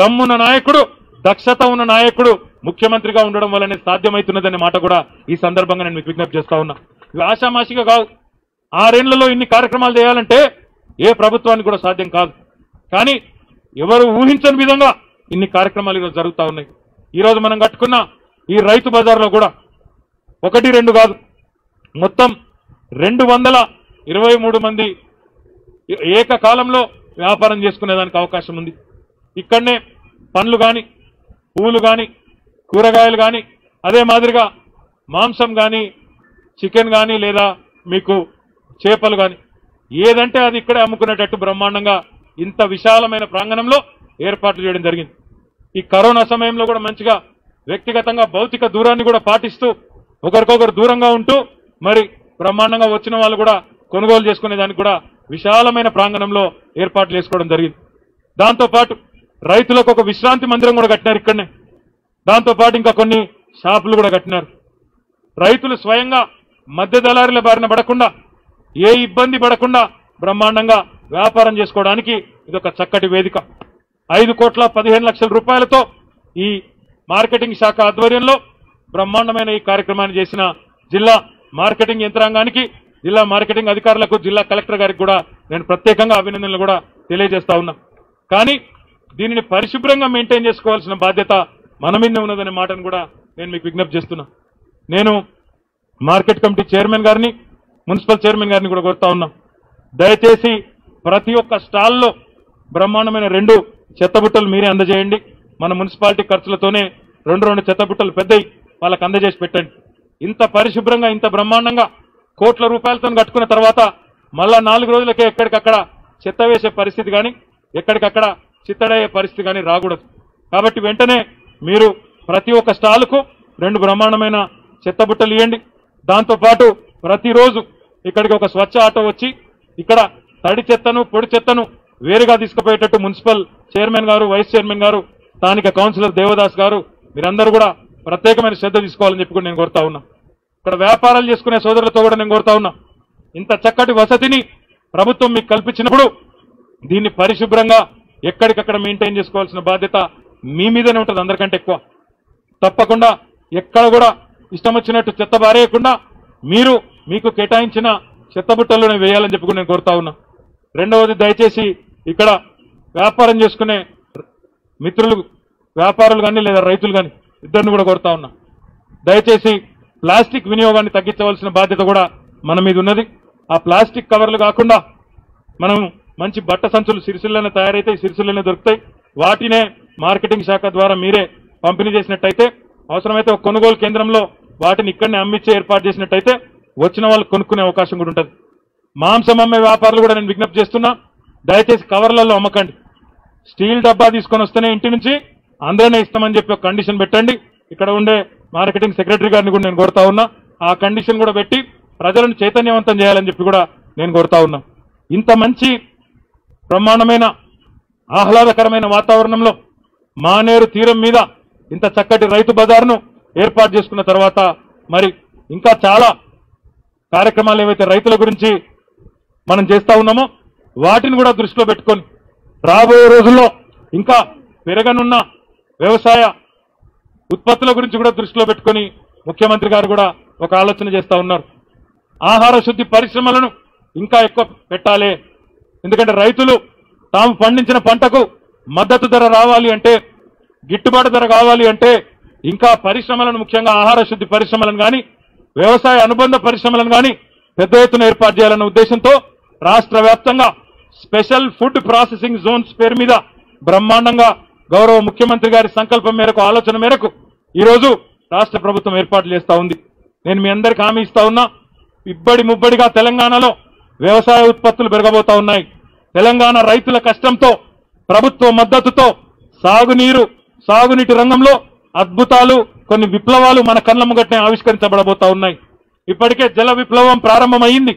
దమ్మున నాయకుడు దక్షత ఉన్న నాయకుడు ముఖ్యమంత్రిగా ఉండడం వల్లనే సాధ్యమవుతున్నదనే మాట కూడా ఈ సందర్భంగా నేను మీకు విజ్ఞప్తి చేస్తా ఉన్నా. ఇవి ఆశామాషిగా కాదు. 6 ఏళ్లలో ఇన్ని కార్యక్రమాలు చేయాలంటే ఏ ప్రభుత్వానికి కూడా సాధ్యం కాదు. కానీ ఎవరు ఊహించని విధంగా ఇన్ని కార్యక్రమాలు ఈరోజు జరుగుతూ ఉన్నాయి. ఈరోజు మనం కట్టుకున్న ఈ రైతు బజార్లో కూడా 1-2 కాదు, మొత్తం 223 మంది ఏకకాలంలో వ్యాపారం చేసుకునేదానికి అవకాశం ఉంది. ఇక్కడనే పండ్లు కానీ, పూలు కానీ, కూరగాయలు కానీ, అదే మాదిరిగా మాంసం కానీ, చికెన్ కానీ, లేదా మీకు చేపలు కానీ, ఏదంటే అది ఇక్కడే అమ్ముకునేటట్టు బ్రహ్మాండంగా ఇంత విశాలమైన ప్రాంగణంలో ఏర్పాట్లు చేయడం జరిగింది. ఈ కరోనా సమయంలో కూడా మంచిగా వ్యక్తిగతంగా భౌతిక దూరాన్ని కూడా పాటిస్తూ ఒకరికొకరు దూరంగా ఉంటూ మరి బ్రహ్మాండంగా వచ్చిన వాళ్ళు కూడా కొనుగోలు చేసుకునేదానికి కూడా విశాలమైన ప్రాంగణంలో ఏర్పాట్లు చేసుకోవడం జరిగింది. దాంతోపాటు రైతులకు ఒక విశ్రాంతి మందిరం కూడా కట్టినారు ఇక్కడనే. దాంతోపాటు ఇంకా కొన్ని షాపులు కూడా కట్టినారు. రైతులు స్వయంగా మధ్య దళారుల బారిన పడకుండా, ఏ ఇబ్బంది పడకుండా బ్రహ్మాండంగా వ్యాపారం చేసుకోవడానికి ఇదొక చక్కటి వేదిక. 5,15,00,000 రూపాయలతో ఈ మార్కెటింగ్ శాఖ ఆధ్వర్యంలో బ్రహ్మాండమైన ఈ కార్యక్రమాన్ని చేసిన జిల్లా మార్కెటింగ్ యంత్రాంగానికి, జిల్లా మార్కెటింగ్ అధికారులకు, జిల్లా కలెక్టర్ గారికి కూడా నేను ప్రత్యేకంగా అభినందనలు కూడా తెలియజేస్తా ఉన్నా. కానీ దీనిని పరిశుభ్రంగా మెయింటైన్ చేసుకోవాల్సిన బాధ్యత మన మీద ఉన్నదనే మాటను కూడా నేను మీకు విజ్ఞప్తి చేస్తున్నా. నేను మార్కెట్ కమిటీ చైర్మన్ గారిని, మున్సిపల్ చైర్మన్ గారిని కూడా కోరుతా ఉన్నా, దయచేసి ప్రతి ఒక్క స్టాల్లో బ్రహ్మాండమైన 2 చెత్తబుట్టలు మీరే అందజేయండి. మన మున్సిపాలిటీ ఖర్చులతోనే 2 చెత్తబుట్టలు పెద్దవి వాళ్ళకు అందజేసి పెట్టండి. ఇంత పరిశుభ్రంగా, ఇంత బ్రహ్మాండంగా కోట్ల రూపాయలతో కట్టుకున్న తర్వాత మళ్ళా 4 రోజులకే ఎక్కడికక్కడ చెత్త వేసే పరిస్థితి కానీ, ఎక్కడికక్కడ చిత్తడయ్యే పరిస్థితి కానీ రాకూడదు. కాబట్టి వెంటనే మీరు ప్రతి ఒక్క స్టాలుకు 2 బ్రహ్మాండమైన చెత్తబుట్టలు ఇవ్వండి. దాంతోపాటు ప్రతిరోజు ఇక్కడికి ఒక స్వచ్ఛ ఆటో వచ్చి ఇక్కడ తడి చెత్తను, పొడి చెత్తను వేరుగా తీసుకుపోయేటట్టు మున్సిపల్ చైర్మన్ గారు, వైస్ చైర్మన్ గారు, స్థానిక కౌన్సిలర్ దేవదాస్ గారు, మీరందరూ కూడా ప్రత్యేకమైన శ్రద్ధ తీసుకోవాలని చెప్పి నేను కోరుతా ఉన్నా. ఇక్కడ వ్యాపారాలు చేసుకునే సోదరులతో కూడా నేను కోరుతా ఉన్నా, ఇంత చక్కటి వసతిని ప్రభుత్వం మీకు కల్పించినప్పుడు దీన్ని పరిశుభ్రంగా ఎక్కడికక్కడ మెయింటైన్ చేసుకోవాల్సిన బాధ్యత మీ మీదనే ఉంటుంది అందరికంటే ఎక్కువ. తప్పకుండా ఎక్కడ కూడా ఇష్టం వచ్చినట్టు చెత్త బారేయకుండా మీరు మీకు కేటాయించిన చెత్తబుట్టల్లోనే వేయాలని చెప్పి నేను కోరుతా ఉన్నా. రెండవది, దయచేసి ఇక్కడ వ్యాపారం చేసుకునే మిత్రులు, వ్యాపారులు కానీ లేదా రైతులు కానీ ఇద్దరిని కూడా కోరుతా ఉన్నా, దయచేసి ప్లాస్టిక్ వినియోగాన్ని తగ్గించవలసిన బాధ్యత కూడా మన మీద ఉన్నది. ఆ ప్లాస్టిక్ కవర్లు కాకుండా మనం మంచి బట్ట సంచులు సిరిసిల్లనే తయారైతే సిరిసిల్లనే దొరుకుతాయి, వాటినే మార్కెటింగ్ శాఖ ద్వారా మీరే పంపిణీ చేసినట్టయితే, అవసరమైతే ఒక కొనుగోలు కేంద్రంలో వాటిని ఇక్కడనే అమ్మించే ఏర్పాటు చేసినట్టయితే వచ్చిన వాళ్ళు కొనుక్కునే అవకాశం కూడా ఉంటుంది. మాంసం అమ్మే వ్యాపారులు కూడా నేను విజ్ఞప్తి చేస్తున్నా, దయచేసి కవర్లలో అమ్మకండి. స్టీల్ డబ్బా తీసుకొని వస్తేనే ఇంటి నుంచి అందరినీ ఇస్తామని చెప్పి ఒక కండిషన్ పెట్టండి. ఇక్కడ ఉండే మార్కెటింగ్ సెక్రటరీ గారిని కూడా నేను కోరుతా ఉన్నా, ఆ కండిషన్ కూడా పెట్టి ప్రజలను చైతన్యవంతం చేయాలని చెప్పి కూడా నేను కోరుతా ఉన్నా. ఇంత మంచి బ్రహ్మాండమైన ఆహ్లాదకరమైన వాతావరణంలో మానేరు తీరం మీద ఇంత చక్కటి రైతు బజార్ను ఏర్పాటు చేసుకున్న తర్వాత మరి ఇంకా చాలా కార్యక్రమాలు ఏవైతే రైతుల గురించి మనం చేస్తూ ఉన్నామో వాటిని కూడా దృష్టిలో పెట్టుకొని రాబోయే రోజుల్లో ఇంకా పెరగనున్న వ్యవసాయ ఉత్పత్తుల గురించి కూడా దృష్టిలో పెట్టుకొని ముఖ్యమంత్రి గారు కూడా ఒక ఆలోచన చేస్తూ ఉన్నారు. ఆహార శుద్ధి పరిశ్రమలను ఇంకా ఎక్కువ పెట్టాలి. ఎందుకంటే రైతులు తాము పండించిన పంటకు మద్దతు ధర రావాలి అంటే, గిట్టుబాటు ధర కావాలి అంటే ఇంకా పరిశ్రమలను, ముఖ్యంగా ఆహార శుద్ధి పరిశ్రమలను కానీ, వ్యవసాయ అనుబంధ పరిశ్రమలను కానీ పెద్ద ఎత్తున ఏర్పాటు చేయాలన్న ఉద్దేశంతో రాష్ట్ర వ్యాప్తంగా స్పెషల్ ఫుడ్ ప్రాసెసింగ్ జోన్స్ పేరు మీద బ్రహ్మాండంగా గౌరవ ముఖ్యమంత్రి గారి సంకల్పం మేరకు, ఆలోచన మేరకు ఈరోజు రాష్ట్ర ప్రభుత్వం ఏర్పాటు చేస్తూ ఉంది. నేను మీ అందరికీ హామీ ఇస్తా ఉన్నా, ఇబ్బడి ముబ్బడిగా తెలంగాణలో వ్యవసాయ ఉత్పత్తులు పెరగబోతా ఉన్నాయి. తెలంగాణ రైతుల కష్టంతో, ప్రభుత్వ మద్దతుతో సాగునీటి రంగంలో అద్భుతాలు, కొన్ని విప్లవాలు మన కళ్ళ ముంగటనే ఆవిష్కరించబడబోతా ఉన్నాయి. ఇప్పటికే జల విప్లవం ప్రారంభమైంది.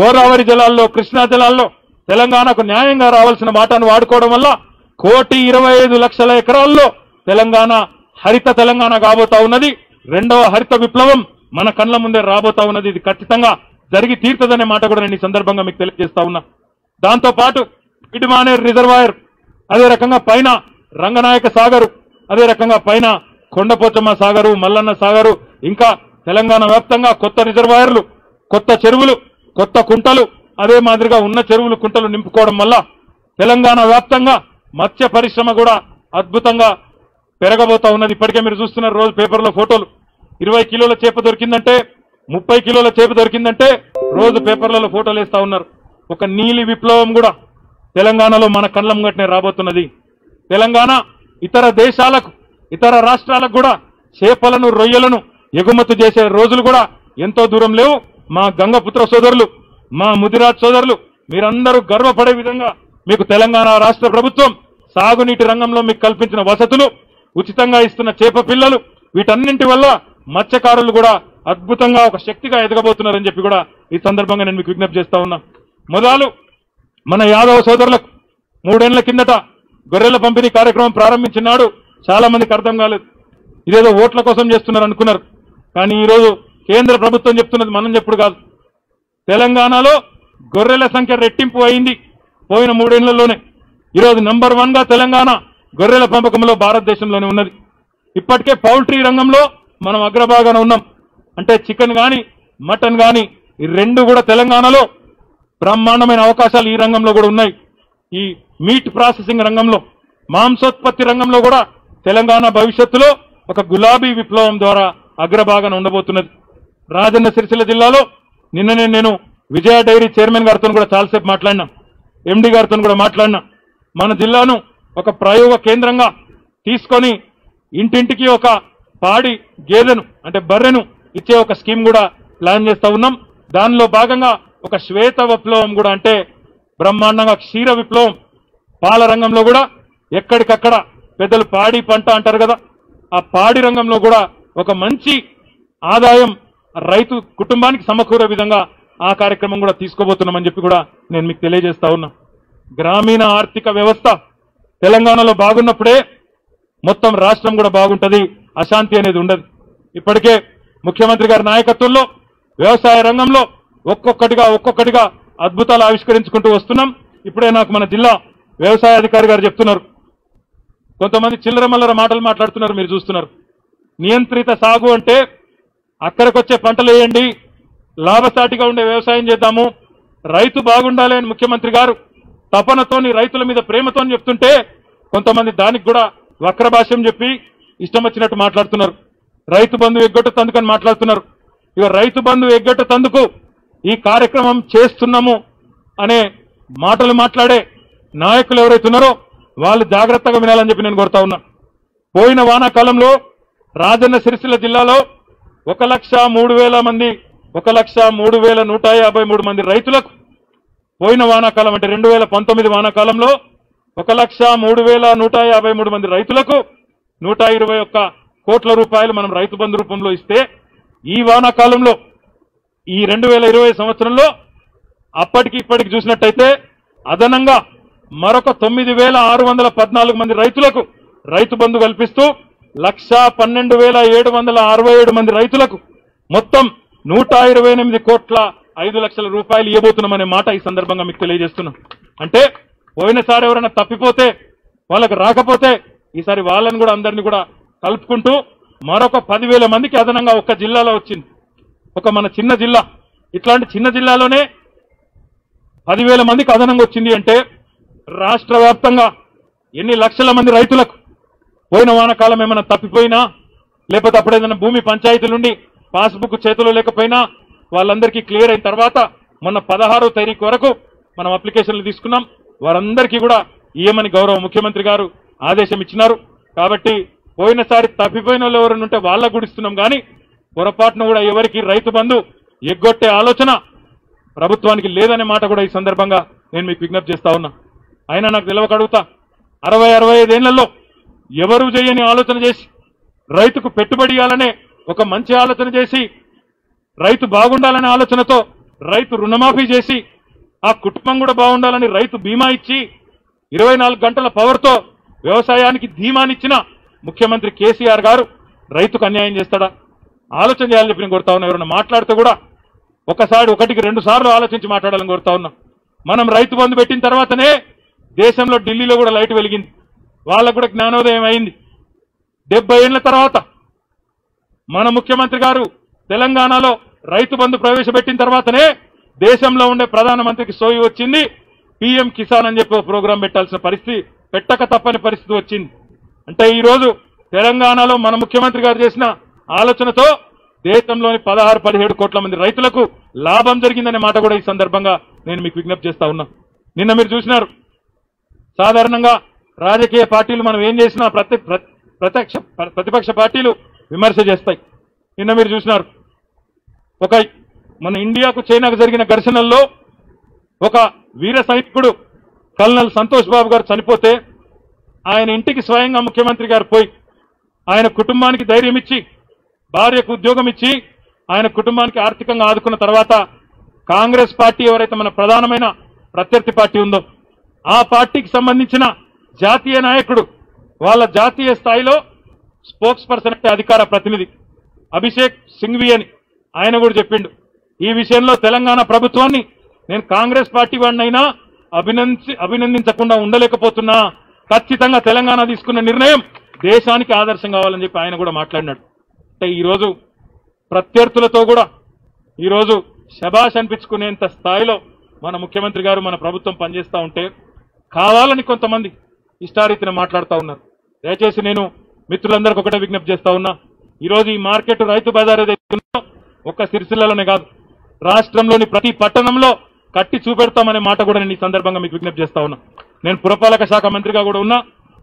గోదావరి జలాల్లో, కృష్ణా జలాల్లో తెలంగాణకు న్యాయంగా రావాల్సిన వాటాను వాడుకోవడం వల్ల 1,25,00,000 ఎకరాల్లో తెలంగాణ హరిత తెలంగాణ కాబోతా ఉన్నది. 2వ హరిత విప్లవం మన కళ్ళ ముందే రాబోతా ఉన్నది. ఇది ఖచ్చితంగా జరిగి తీరుతుందనే మాట కూడా నేను ఈ సందర్భంగా మీకు తెలియజేస్తా ఉన్నా. దాంతోపాటు ఇటుమానేరు రిజర్వాయర్, అదే రకంగా పైన Ranganayaka Sagaru, అదే రకంగా పైన కొండపోచమ్మ సాగరు మల్లన్న సాగరు ఇంకా తెలంగాణ వ్యాప్తంగా కొత్త రిజర్వాయర్లు కొత్త చెరువులు కొత్త కుంటలు అదే మాదిరిగా ఉన్న చెరువులు కుంటలు నింపుకోవడం వల్ల తెలంగాణ వ్యాప్తంగా మత్స్య పరిశ్రమ కూడా అద్భుతంగా పెరగబోతా ఉన్నది ఇప్పటికే మీరు చూస్తున్నారు రోజు పేపర్లో ఫోటోలు 20 కిలోల చేప దొరికిందంటే 30 కిలోల చేప దొరికిందంటే రోజు పేపర్లలో ఫోటోలు వేస్తా ఉన్నారు ఒక నీలి విప్లవం కూడా తెలంగాణలో మన కళ్ళం గట్నే రాబోతున్నది తెలంగాణ ఇతర దేశాలకు ఇతర రాష్ట్రాలకు కూడా చేపలను రొయ్యలను ఎగుమతి చేసే రోజులు కూడా ఎంతో దూరం లేవు మా గంగపుత్ర సోదరులు మా ముదిరాజ్ సోదరులు మీరందరూ గర్వపడే విధంగా మీకు తెలంగాణ రాష్ట్ర ప్రభుత్వం సాగునీటి రంగంలో మీకు కల్పించిన వసతులు ఉచితంగా ఇస్తున్న చేప పిల్లలు వీటన్నింటి వల్ల మత్స్యకారులు కూడా అద్భుతంగా ఒక శక్తిగా ఎదగబోతున్నారని చెప్పి కూడా ఈ సందర్భంగా నేను మీకు విజ్ఞప్తి చేస్తా ఉన్నా మొదలు మన యాదవ సోదరులకు 3 ఏళ్ల కిందట గొర్రెల పంపిణీ కార్యక్రమం ప్రారంభించినాడు చాలా మందికి అర్థం కాలేదు ఇదేదో ఓట్ల కోసం చేస్తున్నారు అనుకున్నారు కానీ ఈ రోజు కేంద్ర ప్రభుత్వం చెప్తున్నది మనం చెప్పుడు కాదు తెలంగాణలో గొర్రెల సంఖ్య రెట్టింపు అయింది పోయిన 3 ఏళ్లలోనే ఈ రోజు నంబర్ 1గా తెలంగాణ గొర్రెల పెంపకంలో భారతదేశంలోనే ఉన్నది ఇప్పటికే పౌల్ట్రీ రంగంలో మనం అగ్రభాగాన ఉన్నాం అంటే చికెన్ కానీ మటన్ కానీ ఈ రెండు కూడా తెలంగాణలో బ్రహ్మాండమైన అవకాశాలు ఈ రంగంలో కూడా ఉన్నాయి ఈ మీట్ ప్రాసెసింగ్ రంగంలో మాంసోత్పత్తి రంగంలో కూడా తెలంగాణ భవిష్యత్తులో ఒక గులాబీ విప్లవం ద్వారా అగ్రభాగాన ఉండబోతున్నది రాజన్న సిరిసిల్ల జిల్లాలో నిన్ననే నేను విజయ డైరీ చైర్మన్ గారితో కూడా చాలాసేపు మాట్లాడినా ఎండి గారితో కూడా మాట్లాడినా మన జిల్లాను ఒక ప్రయోగ కేంద్రంగా తీసుకొని ఇంటింటికి ఒక పాడి గేదెను అంటే బర్రెను ఇచ్చే ఒక స్కీమ్ కూడా ప్లాన్ చేస్తూ ఉన్నాం దానిలో భాగంగా ఒక శ్వేత విప్లవం కూడా అంటే బ్రహ్మాండంగా క్షీర విప్లవం పాల రంగంలో కూడా ఎక్కడికక్కడ పెద్దలు పాడి పంట అంటారు కదా ఆ పాడి రంగంలో కూడా ఒక మంచి ఆదాయం రైతు కుటుంబానికి సమకూరే విధంగా ఆ కార్యక్రమం కూడా తీసుకోబోతున్నామని చెప్పి కూడా నేను మీకు తెలియజేస్తా ఉన్నా గ్రామీణ ఆర్థిక వ్యవస్థ తెలంగాణలో బాగున్నప్పుడే మొత్తం రాష్ట్రం కూడా బాగుంటుంది అశాంతి అనేది ఉండదు ఇప్పటికే ముఖ్యమంత్రి గారి నాయకత్వంలో వ్యవసాయ రంగంలో ఒక్కొక్కటిగా అద్భుతాలు ఆవిష్కరించుకుంటూ వస్తున్నాం ఇప్పుడే నాకు మన జిల్లా వ్యవసాయ అధికారి గారు చెప్తున్నారు కొంతమంది చిల్లరమల్లర మాటలు మాట్లాడుతున్నారు మీరు చూస్తున్నారు నియంత్రిత సాగు అంటే అక్కడికొచ్చే పంటలు వేయండి లాభసాటిగా ఉండే వ్యవసాయం చేద్దాము రైతు బాగుండాలి అని ముఖ్యమంత్రి గారు తపనతోని రైతుల మీద ప్రేమతోని చెప్తుంటే కొంతమంది దానికి కూడా వక్ర భాష్యం చెప్పి ఇష్టం వచ్చినట్టు మాట్లాడుతున్నారు రైతు బంధు ఎగ్గొట్టు తందుకు అని మాట్లాడుతున్నారు ఇక రైతు బంధు ఎగ్గొట్టు తందుకు ఈ కార్యక్రమం చేస్తున్నాము అనే మాటలు మాట్లాడే నాయకులు ఎవరైతున్నారో వాళ్ళు జాగ్రత్తగా వినాలని చెప్పి నేను కోరుతా ఉన్నా పోయిన వానాకాలంలో రాజన్న సిరిసిల్ల జిల్లాలో 1,03,153 మంది రైతులకు పోయిన వానాకాలం అంటే 2019 వానాకాలంలో 1,03,153 మంది రైతులకు 121 కోట్ల రూపాయలు మనం రైతు బంధు రూపంలో ఇస్తే ఈ వానాకాలంలో ఈ 2020 సంవత్సరంలో అప్పటికి ఇప్పటికి చూసినట్టయితే అదనంగా మరొక 9,614 మంది రైతులకు రైతు బంధు కల్పిస్తూ 1,12,767 మంది రైతులకు మొత్తం 128,05,00,000 రూపాయలు ఇవ్వబోతున్నామనే మాట ఈ సందర్భంగా మీకు తెలియజేస్తున్నాం అంటే పోయినసారి ఎవరైనా తప్పిపోతే వాళ్ళకు రాకపోతే ఈసారి వాళ్ళని కూడా అందరినీ కూడా కలుపుకుంటూ మరొక 10,000 మందికి అదనంగా ఒక్క జిల్లాలో వచ్చింది ఒక మన చిన్న జిల్లా ఇట్లాంటి చిన్న జిల్లాలోనే 10,000 మందికి అదనంగా వచ్చింది అంటే రాష్ట్ర వ్యాప్తంగా ఎన్ని లక్షల మంది రైతులకు పోయిన వానకాలం ఏమైనా తప్పిపోయినా లేకపోతే అప్పుడు ఏదైనా భూమి పంచాయతీ నుండి పాస్బుక్ చేతిలో లేకపోయినా వాళ్ళందరికీ క్లియర్ అయిన తర్వాత మొన్న 16వ తేదీ వరకు మనం అప్లికేషన్లు తీసుకున్నాం వారందరికీ కూడా ఇయ్యమని గౌరవ ముఖ్యమంత్రి గారు ఆదేశం ఇచ్చినారు కాబట్టి పోయినసారి తప్పిపోయిన వాళ్ళు ఎవరైనా ఉంటే వాళ్ళకు కూడా ఇస్తున్నాం కానీ పొరపాటును కూడా ఎవరికి రైతు బంధు ఎగ్గొట్టే ఆలోచన ప్రభుత్వానికి లేదనే మాట కూడా ఈ సందర్భంగా నేను మీకు విజ్ఞప్తి చేస్తా ఉన్నా అయినా నాకు తెలియక అడుగుతా 65 ఏళ్లలో ఎవరు చేయని ఆలోచన చేసి రైతుకు పెట్టుబడి ఇవ్వాలనే ఒక మంచి ఆలోచన చేసి రైతు బాగుండాలనే ఆలోచనతో రైతు రుణమాఫీ చేసి ఆ కుటుంబం కూడా బాగుండాలని రైతు బీమా ఇచ్చి 24 గంటల పవర్తో వ్యవసాయానికి ధీమానిచ్చిన ముఖ్యమంత్రి కేసీఆర్ గారు రైతుకు అన్యాయం చేస్తాడా ఆలోచన చేయాలని చెప్పి నేను కోరుతా ఉన్నా ఎవరన్నా మాట్లాడితే కూడా ఒకసారి 1-2 సార్లు ఆలోచించి మాట్లాడాలని కోరుతా ఉన్నాం మనం రైతు బంధు పెట్టిన తర్వాతనే దేశంలో ఢిల్లీలో కూడా లైట్ వెలిగింది వాళ్ళకు కూడా జ్ఞానోదయం అయింది. 70 ఏళ్ల తర్వాత మన ముఖ్యమంత్రి గారు తెలంగాణలో రైతు బంధు ప్రవేశపెట్టిన తర్వాతనే దేశంలో ఉండే ప్రధానమంత్రికి సోయి వచ్చింది. పిఎం కిసాన్ అని చెప్పి ప్రోగ్రాం పెట్టాల్సిన పరిస్థితి, పెట్టక తప్పని పరిస్థితి వచ్చింది. అంటే ఈరోజు తెలంగాణలో మన ముఖ్యమంత్రి గారు చేసిన ఆలోచనతో దేశంలోని 16-17 కోట్ల మంది రైతులకు లాభం జరిగిందనే మాట కూడా ఈ సందర్భంగా నేను మీకు విజ్ఞప్తి చేస్తా ఉన్నా. నిన్న మీరు చూసినారు, సాధారణంగా రాజకీయ పార్టీలు మనం ఏం చేసినా ప్రతిపక్ష పార్టీలు విమర్శ చేస్తాయి. నిన్న మీరు చూసినారు, ఒక మన ఇండియాకు చైనాకు జరిగిన ఘర్షణల్లో ఒక వీర సైనికుడు కల్నల్ సంతోష్ బాబు గారు చనిపోతే ఆయన ఇంటికి స్వయంగా ముఖ్యమంత్రి గారు పోయి ఆయన కుటుంబానికి ధైర్యం ఇచ్చి, భార్యకు ఉద్యోగం ఇచ్చి, ఆయన కుటుంబానికి ఆర్థికంగా ఆదుకున్న తర్వాత కాంగ్రెస్ పార్టీ ఎవరైతే మన ప్రధానమైన ప్రత్యర్థి పార్టీ ఉందో ఆ పార్టీకి సంబంధించిన జాతీయ నాయకుడు, వాళ్ళ జాతీయ స్థాయిలో స్పోక్స్ పర్సన్ అంటే అధికార ప్రతినిధి అభిషేక్ సింఘ్వి అని ఆయన కూడా చెప్పిండు, ఈ విషయంలో తెలంగాణ ప్రభుత్వాన్ని నేను కాంగ్రెస్ పార్టీ వాడినైనా అభినందించకుండా ఉండలేకపోతున్నా, ఖచ్చితంగా తెలంగాణ తీసుకున్న నిర్ణయం దేశానికి ఆదర్శం కావాలని చెప్పి ఆయన కూడా మాట్లాడినాడు. అంటే ఈరోజు ప్రత్యర్థులతో కూడా ఈరోజు శభాష్ అనిపించుకునేంత స్థాయిలో మన ముఖ్యమంత్రి గారు మన ప్రభుత్వం పనిచేస్తూ ఉంటే కావాలని కొంతమంది ఇష్టారీతిని మాట్లాడుతూ ఉన్నారు. దయచేసి నేను మిత్రులందరికీ ఒకటే విజ్ఞప్తి చేస్తా ఉన్నా, ఈరోజు ఈ మార్కెట్ రైతు బజార్ ఏదైతే ఒక్క సిరిసిల్లలోనే కాదు రాష్ట్రంలోని ప్రతి పట్టణంలో కట్టి చూపెడతామనే మాట కూడా నేను ఈ సందర్భంగా మీకు విజ్ఞప్తి చేస్తా ఉన్నా. నేను పురపాలక శాఖ మంత్రిగా కూడా ఉన్నా,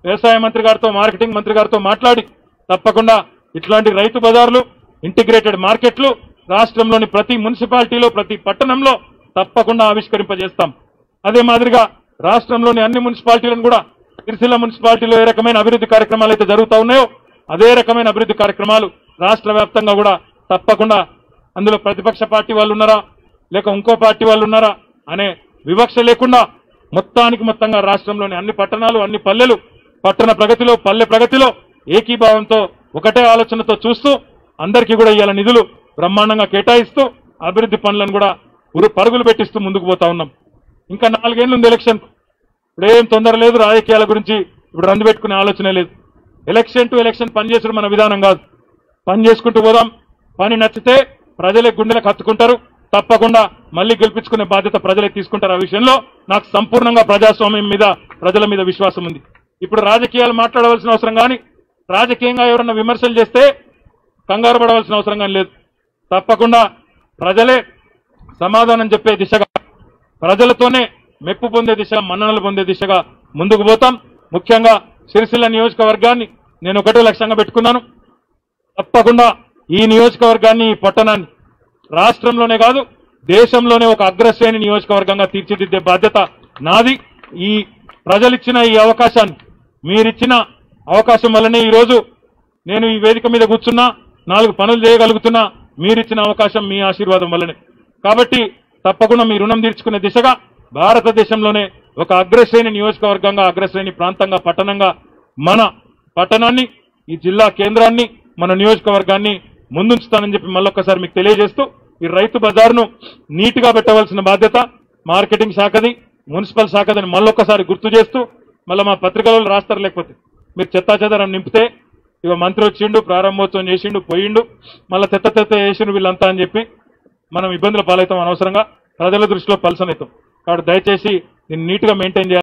వ్యవసాయ మంత్రి గారితో మార్కెటింగ్ మంత్రి గారితో మాట్లాడి తప్పకుండా ఇట్లాంటి రైతు బజార్లు ఇంటిగ్రేటెడ్ మార్కెట్లు రాష్ట్రంలోని ప్రతి మున్సిపాలిటీలో ప్రతి పట్టణంలో తప్పకుండా ఆవిష్కరింపజేస్తాం. అదే మాదిరిగా రాష్ట్రంలోని అన్ని మున్సిపాలిటీలను కూడా సిరిసిల్ల మున్సిపాలిటీలో ఏ రకమైన అభివృద్ధి కార్యక్రమాలు అయితే జరుగుతూ ఉన్నాయో అదే రకమైన అభివృద్ధి కార్యక్రమాలు రాష్ట్ర కూడా తప్పకుండా, అందులో ప్రతిపక్ష పార్టీ వాళ్ళు ఉన్నారా లేక ఇంకో పార్టీ వాళ్ళు ఉన్నారా అనే వివక్ష లేకుండా మొత్తానికి మొత్తంగా రాష్ట్రంలోని అన్ని పట్టణాలు అన్ని పల్లెలు పట్టణ ప్రగతిలో పల్లె ప్రగతిలో ఏకీభావంతో ఒకటే ఆలోచనతో చూస్తూ అందరికీ కూడా ఇవాళ నిధులు బ్రహ్మాండంగా కేటాయిస్తూ అభివృద్ధి పనులను కూడా పరుగులు పెట్టిస్తూ ముందుకు పోతా ఉన్నాం. ఇంకా 4 ఏళ్ళు ఉంది ఎలక్షన్, ఇప్పుడు ఏం తొందర లేదు, రాజకీయాల గురించి ఇప్పుడు రందు పెట్టుకునే ఆలోచనే లేదు. ఎలక్షన్ టు ఎలక్షన్ పనిచేసడం మన విధానం కాదు, పని చేసుకుంటూ పోదాం, పని నచ్చితే ప్రజలే గుండెలకు హత్తుకుంటారు, తప్పకుండా మళ్ళీ గెలిపించుకునే బాధ్యత ప్రజలే తీసుకుంటారు. ఆ విషయంలో నాకు సంపూర్ణంగా ప్రజాస్వామ్యం మీద ప్రజల మీద విశ్వాసం ఉంది. ఇప్పుడు రాజకీయాలు మాట్లాడవలసిన అవసరం కానీ రాజకీయంగా ఎవరన్నా విమర్శలు చేస్తే కంగారు పడవలసిన అవసరం కానీ లేదు. తప్పకుండా ప్రజలే సమాధానం చెప్పే దిశగా ప్రజలతోనే మెప్పు పొందే దిశగా మన్ననలు పొందే దిశగా ముందుకు పోతాం. ముఖ్యంగా సిరిసిల్ల నియోజకవర్గాన్ని నేను ఒకటే లక్ష్యంగా పెట్టుకున్నాను. తప్పకుండా ఈ నియోజకవర్గాన్ని ఈ పట్టణాన్ని రాష్ట్రంలోనే కాదు దేశంలోనే ఒక అగ్రశ్రేణి నియోజకవర్గంగా తీర్చిదిద్దే బాధ్యత నాది. ఈ ప్రజలిచ్చిన ఈ అవకాశాన్ని, మీరిచ్చిన అవకాశం వల్లనే ఈరోజు నేను ఈ వేదిక మీద కూర్చున్నా, 4 పనులు చేయగలుగుతున్నా, మీరిచ్చిన అవకాశం మీ ఆశీర్వాదం వల్లనే. కాబట్టి తప్పకుండా మీ రుణం తీర్చుకునే దిశగా భారతదేశంలోనే ఒక అగ్రశ్రేణి నియోజకవర్గంగా అగ్రశ్రేణి ప్రాంతంగా పట్టణంగా మన పట్టణాన్ని ఈ జిల్లా కేంద్రాన్ని మన నియోజకవర్గాన్ని ముందుంచుతానని చెప్పి మళ్ళొక్కసారి మీకు తెలియజేస్తూ ఈ రైతు బజార్ను నీట్గా పెట్టవలసిన బాధ్యత మార్కెటింగ్ శాఖది మున్సిపల్ శాఖదని మళ్ళొక్కసారి గుర్తు చేస్తూ, మళ్ళీ మా పత్రికలలో రాస్తారు, లేకపోతే మీరు చెత్తాచెదరం నింపితే ఇక మంత్రి వచ్చిండు ప్రారంభోత్సవం చేసిండు పోయిండు మళ్ళీ చెత్త చేసిండు వీళ్ళంతా అని చెప్పి మనం ఇబ్బందుల పాలవుతాం, అనవసరంగా ప్రజల దృష్టిలో పలసనవుతాం. కాబట్టి దయచేసి నేను నీట్గా మెయింటైన్ చేయాలి.